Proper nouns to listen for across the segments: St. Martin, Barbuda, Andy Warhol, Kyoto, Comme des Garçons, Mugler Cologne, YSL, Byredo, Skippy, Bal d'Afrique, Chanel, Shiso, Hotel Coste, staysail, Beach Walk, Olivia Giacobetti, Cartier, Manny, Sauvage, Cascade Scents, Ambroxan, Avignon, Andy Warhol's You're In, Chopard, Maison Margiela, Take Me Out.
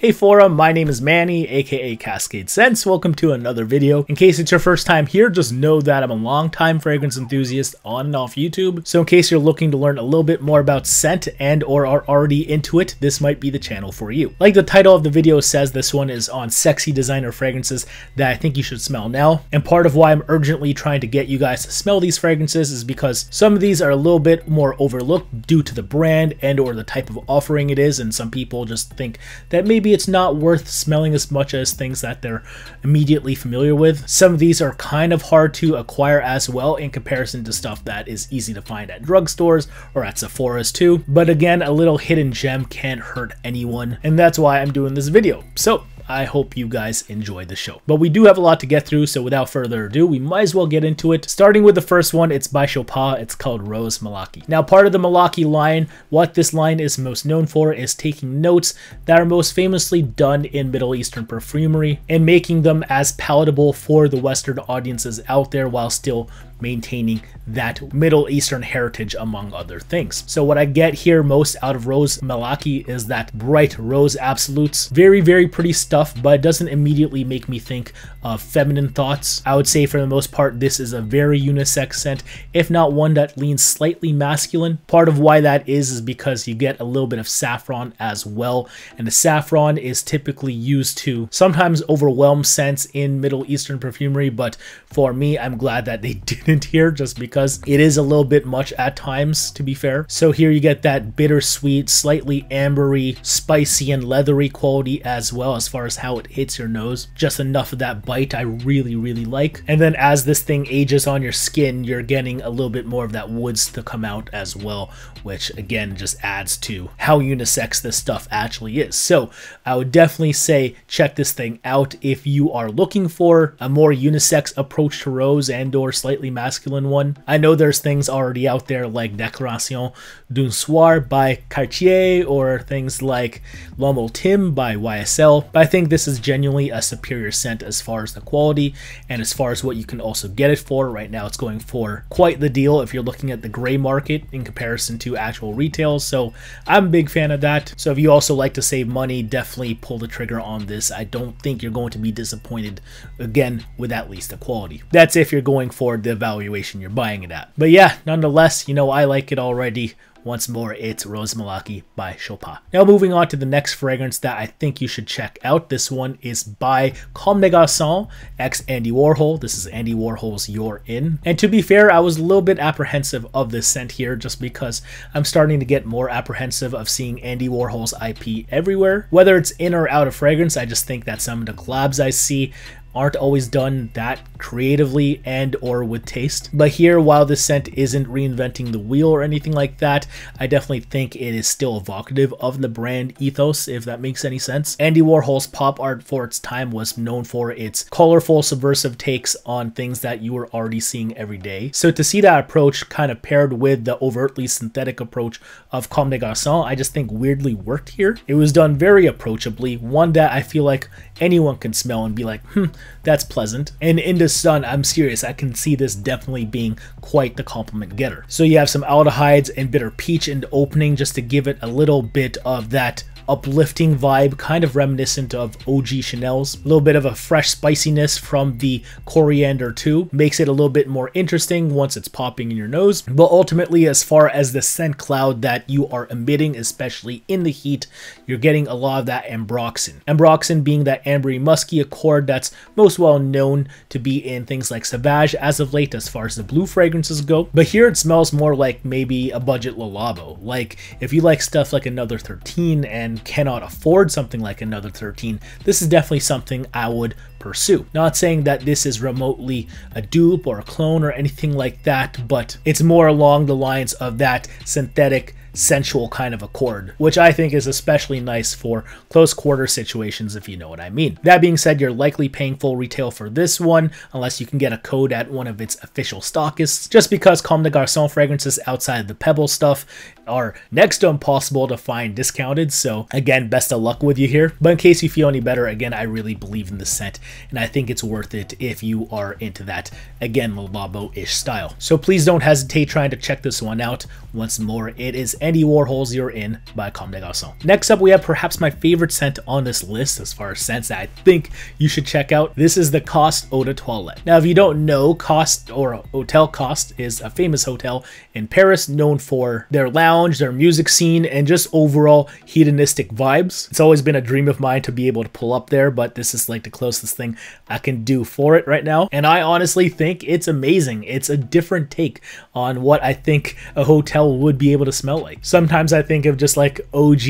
Hey Flora, my name is Manny, aka Cascade Scents. Welcome to another video. In case it's your first time here, just know that I'm a long-time fragrance enthusiast on and off YouTube. So in case you're looking to learn a little bit more about scent and or are already into it, this might be the channel for you. Like the title of the video says, this one is on sexy designer fragrances that I think you should smell now. And part of why I'm urgently trying to get you guys to smell these fragrances is because some of these are a little bit more overlooked due to the brand and or the type of offering it is, and some people just think that maybe it's not worth smelling as much as things that they're immediately familiar with. Some of these are kind of hard to acquire as well in comparison to stuff that is easy to find at drugstores or at Sephora's too. But again, a little hidden gem can't hurt anyone, and that's why I'm doing this video. So I hope you guys enjoyed the show. But we do have a lot to get through, so without further ado, we might as well get into it. Starting with the first one, it's by Chopard. It's called Rose Malaki. Now, part of the Malaki line, what this line is most known for is taking notes that are most famously done in Middle Eastern perfumery and making them as palatable for the Western audiences out there while still maintaining that Middle Eastern heritage, among other things. So what I get here most out of Rose Malaki is that bright rose absolutes. Very, very pretty stuff, but it doesn't immediately make me think of feminine thoughts. I would say for the most part, this is a very unisex scent, if not one that leans slightly masculine. Part of why that is because you get a little bit of saffron as well. And the saffron is typically used to sometimes overwhelm scents in Middle Eastern perfumery, but for me, I'm glad that they didn't here, just because it is a little bit much at times, to be fair. So here you get that bittersweet, slightly ambery, spicy and leathery quality as well, as far as how it hits your nose. Just enough of that bite I really, really like. And then as this thing ages on your skin, you're getting a little bit more of that woods to come out as well, which again just adds to how unisex this stuff actually is. So I would definitely say check this thing out if you are looking for a more unisex approach to rose and or slightly masculine one. I know there's things already out there like Décoration d'un Soir by Cartier or things like L'Homme Ultime by YSL, but I think this is genuinely a superior scent as far as the quality and as far as what you can also get it for. Right now it's going for quite the deal if you're looking at the gray market in comparison to actual retail, so I'm a big fan of that. So if you also like to save money, definitely pull the trigger on this. I don't think you're going to be disappointed, again, with at least the quality. That's if you're going for the valuation you're buying it at. But yeah, nonetheless, you know, I like it already. Once more, it's Rose Malaki by Chopard. Now moving on to the next fragrance that I think you should check out. This one is by Comme des Garçons, ex Andy Warhol. This is Andy Warhol's You're In. And to be fair, I was a little bit apprehensive of this scent here just because I'm starting to get more apprehensive of seeing Andy Warhol's IP everywhere. Whether it's in or out of fragrance, I just think that some of the collabs I see aren't always done that creatively and or with taste. But here, while this scent isn't reinventing the wheel or anything like that, I definitely think it is still evocative of the brand ethos, if that makes any sense. Andy Warhol's pop art for its time was known for its colorful, subversive takes on things that you were already seeing every day. So to see that approach kind of paired with the overtly synthetic approach of Comme des Garçons, I just think weirdly worked here. It was done very approachably, one that I feel like anyone can smell and be like, that's pleasant. And in the sun, I'm serious, I can see this definitely being quite the compliment getter. So you have some aldehydes and bitter peach in the opening just to give it a little bit of that uplifting vibe, kind of reminiscent of OG Chanel's. A little bit of a fresh spiciness from the coriander too. Makes it a little bit more interesting once it's popping in your nose. But ultimately, as far as the scent cloud that you are emitting, especially in the heat, you're getting a lot of that ambroxan. Ambroxan being that ambery musky accord that's most well known to be in things like Sauvage as of late as far as the blue fragrances go. But here it smells more like maybe a budget Le Labo. Like if you like stuff like Another 13 and cannot afford something like Another 13, this is definitely something I would pursue. Not saying that this is remotely a dupe or a clone or anything like that, but it's more along the lines of that synthetic, sensual kind of accord, which I think is especially nice for close quarter situations, if you know what I mean. That being said, you're likely paying full retail for this one, unless you can get a code at one of its official stockists, just because Comme des Garçons fragrances outside the Pebble stuff are next to impossible to find discounted. So again, best of luck with you here. But in case you feel any better, again, I really believe in the scent and I think it's worth it if you are into that, again, Le Labo-ish style. So please don't hesitate trying to check this one out. Once more, it is Andy Warhol's You're In by Comme des Garçons. Next up, we have perhaps my favorite scent on this list as far as scents that I think you should check out. This is the Costes Eau de Toilette. Now, if you don't know, Costes or Hotel Coste is a famous hotel in Paris known for their lounge, their music scene, and just overall hedonistic vibes. It's always been a dream of mine to be able to pull up there, but this is like the closest thing I can do for it right now. And I honestly think it's amazing. It's a different take on what I think a hotel would be able to smell like. Sometimes I think of just like OG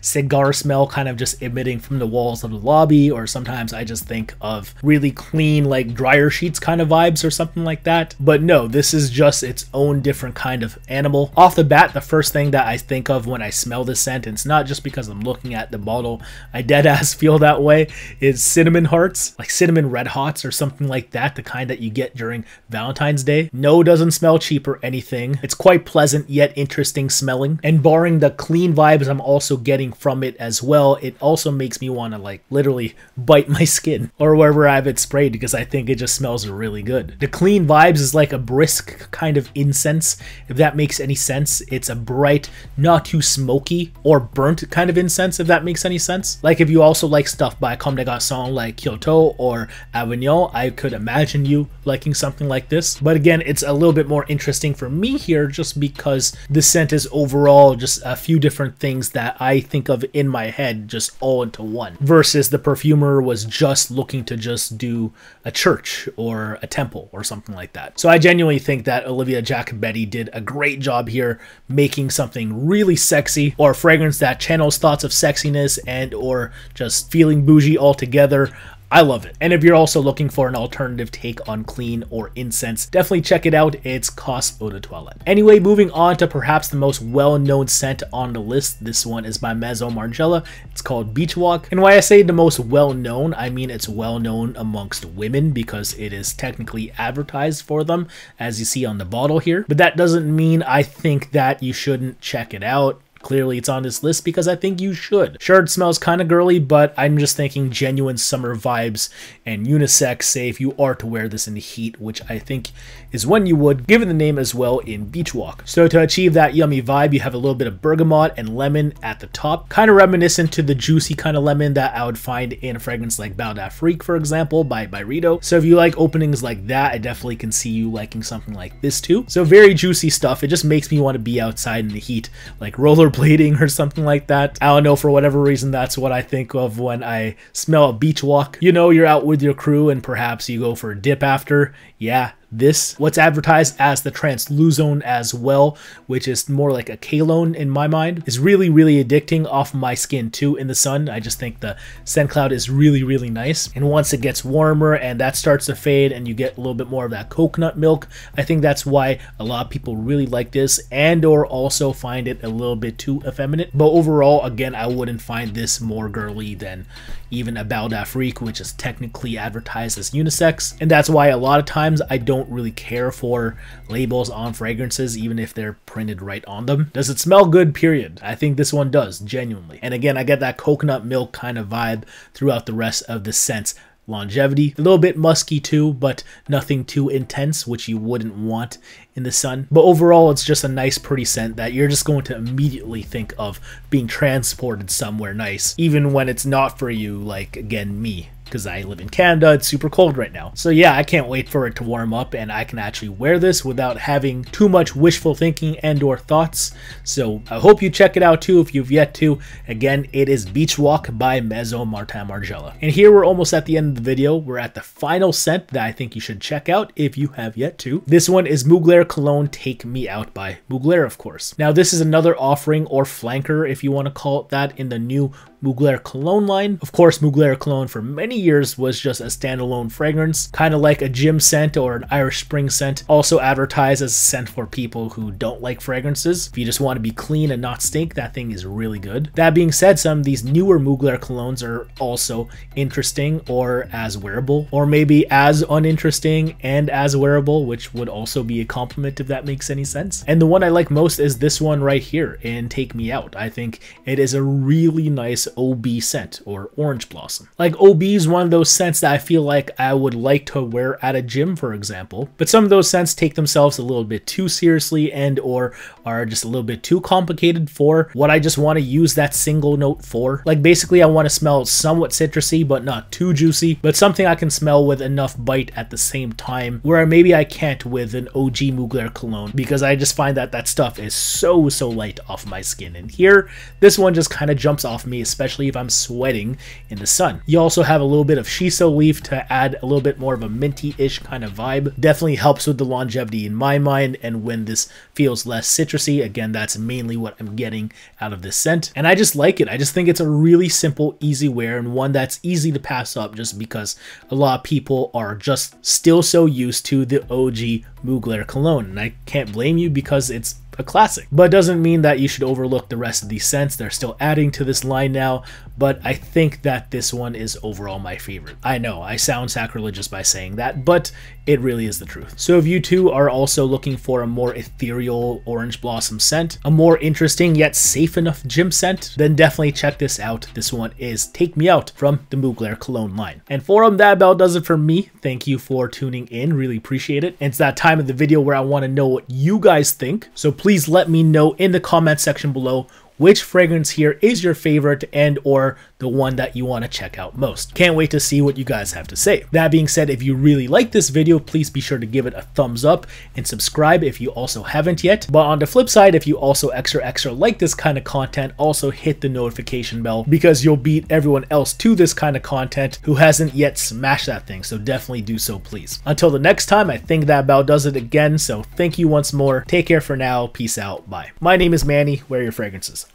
cigar smell kind of just emitting from the walls of the lobby, or sometimes I just think of really clean like dryer sheets kind of vibes or something like that. But no, this is just its own different kind of animal. Off the bat, the first thing that I think of when I smell this scent, and it's not just because I'm looking at the bottle, I deadass feel that way, is cinnamon hearts, like cinnamon red hots or something like that, the kind that you get during Valentine's Day. No, it doesn't smell cheap or anything. It's quite pleasant yet interesting smelling, and barring the clean vibes I'm also getting from it as well, it also makes me want to like literally bite my skin or wherever I have it sprayed because I think it just smells really good. The clean vibes is like a brisk kind of incense, if that makes any sense. It's a bright, not too smoky or burnt kind of incense, if that makes any sense. Like if you also like stuff by Comme des Garçons like Kyoto or Avignon, I could imagine you liking something like this. But again, it's a little bit more interesting for me here just because the scent is overall just a few different things that I think of in my head just all into one, versus the perfumer was just looking to just do a church or a temple or something like that. So I genuinely think that Olivia Giacobetti did a great job here making something really sexy, or a fragrance that channels thoughts of sexiness and or just feeling bougie altogether. I love it. And if you're also looking for an alternative take on clean or incense, definitely check it out. It's Costes Eau de Toilette. Anyway, moving on to perhaps the most well-known scent on the list. This one is by Maison Margiela. It's called Beach Walk. And why I say the most well-known, I mean it's well-known amongst women because it is technically advertised for them, as you see on the bottle here. But that doesn't mean I think that you shouldn't check it out. Clearly it's on this list because I think you should. Sure, it smells kind of girly, but I'm just thinking genuine summer vibes and unisex, say if you are to wear this in the heat, which I think is when you would, given the name as well in Beach Walk. So to achieve that yummy vibe, you have a little bit of bergamot and lemon at the top, kind of reminiscent to the juicy kind of lemon that I would find in a fragrance like Bal d'Afrique, for example, by Byredo. So if you like openings like that, I definitely can see you liking something like this too. So very juicy stuff. It just makes me want to be outside in the heat, like roller blading or something like that. I don't know, for whatever reason that's what I think of when I smell a beach walk. You know, you're out with your crew and perhaps you go for a dip after. Yeah, this, what's advertised as the Transluzone as well, which is more like a cologne in my mind, is really, really addicting off my skin too in the sun. I just think the scent cloud is really, really nice. And once it gets warmer and that starts to fade and you get a little bit more of that coconut milk, I think that's why a lot of people really like this and or also find it a little bit too effeminate. But overall, again, I wouldn't find this more girly than even a Bal d'Afrique, which is technically advertised as unisex. And that's why a lot of times I don't really care for labels on fragrances, even if they're printed right on them. Does it smell good? Period. I think this one does, genuinely. And again, I get that coconut milk kind of vibe throughout the rest of the scents. Longevity, a little bit musky too, but nothing too intense, which you wouldn't want in the sun. But overall, it's just a nice, pretty scent that you're just going to immediately think of being transported somewhere nice, even when it's not for you, like, again, me. Because I live in Canada, it's super cold right now. So yeah, I can't wait for it to warm up and I can actually wear this without having too much wishful thinking and or thoughts. So I hope you check it out too if you've yet to. Again, it is Beach Walk by Maison Margiela. And here we're almost at the end of the video. We're at the final scent that I think you should check out if you have yet to. This one is Mugler Cologne Take Me Out by Mugler, of course. Now this is another offering or flanker, if you want to call it that, in the new Mugler Cologne line. Of course, Mugler Cologne for many years was just a standalone fragrance, kind of like a gym scent or an Irish spring scent, also advertised as a scent for people who don't like fragrances. If you just want to be clean and not stink, that thing is really good. That being said, some of these newer Mugler Colognes are also interesting or as wearable, or maybe as uninteresting and as wearable, which would also be a compliment if that makes any sense. And the one I like most is this one right here in Take Me Out. I think it is a really nice OB scent or orange blossom. Like OBs is one of those scents that I feel like I would like to wear at a gym, for example. But some of those scents take themselves a little bit too seriously and or are just a little bit too complicated for what I just want to use that single note for. Like basically I want to smell somewhat citrusy but not too juicy, but something I can smell with enough bite at the same time, where maybe I can't with an OG Mugler Cologne, because I just find that that stuff is so light off my skin. And here, this one just kind of jumps off me, especially if I'm sweating in the sun. You also have a little bit of shiso leaf to add a little bit more of a minty-ish kind of vibe. Definitely helps with the longevity in my mind, and when this feels less citrusy, again, that's mainly what I'm getting out of this scent. And I just like it. I just think it's a really simple, easy wear, and one that's easy to pass up just because a lot of people are just still so used to the OG Mugler Cologne. And I can't blame you, because it's a classic, but it doesn't mean that you should overlook the rest of these scents. They're still adding to this line now, but I think that this one is overall my favorite. I know I sound sacrilegious by saying that, but it really is the truth. So if you too are also looking for a more ethereal orange blossom scent, a more interesting yet safe enough gym scent, then definitely check this out. This one is Take Me Out from the Mugler Cologne line. And for them, that about does it for me. Thank you for tuning in, really appreciate it. And it's that time of the video where I want to know what you guys think, so please let me know in the comment section below which fragrance here is your favorite and or the one that you want to check out most. Can't wait to see what you guys have to say. That being said, if you really like this video, please be sure to give it a thumbs up and subscribe if you also haven't yet. But on the flip side, if you also extra like this kind of content, also hit the notification bell, because you'll beat everyone else to this kind of content who hasn't yet smashed that thing. So definitely do so, please. Until the next time, I think that about does it again. So thank you once more. Take care for now. Peace out. Bye. My name is Manny. Wear your fragrances.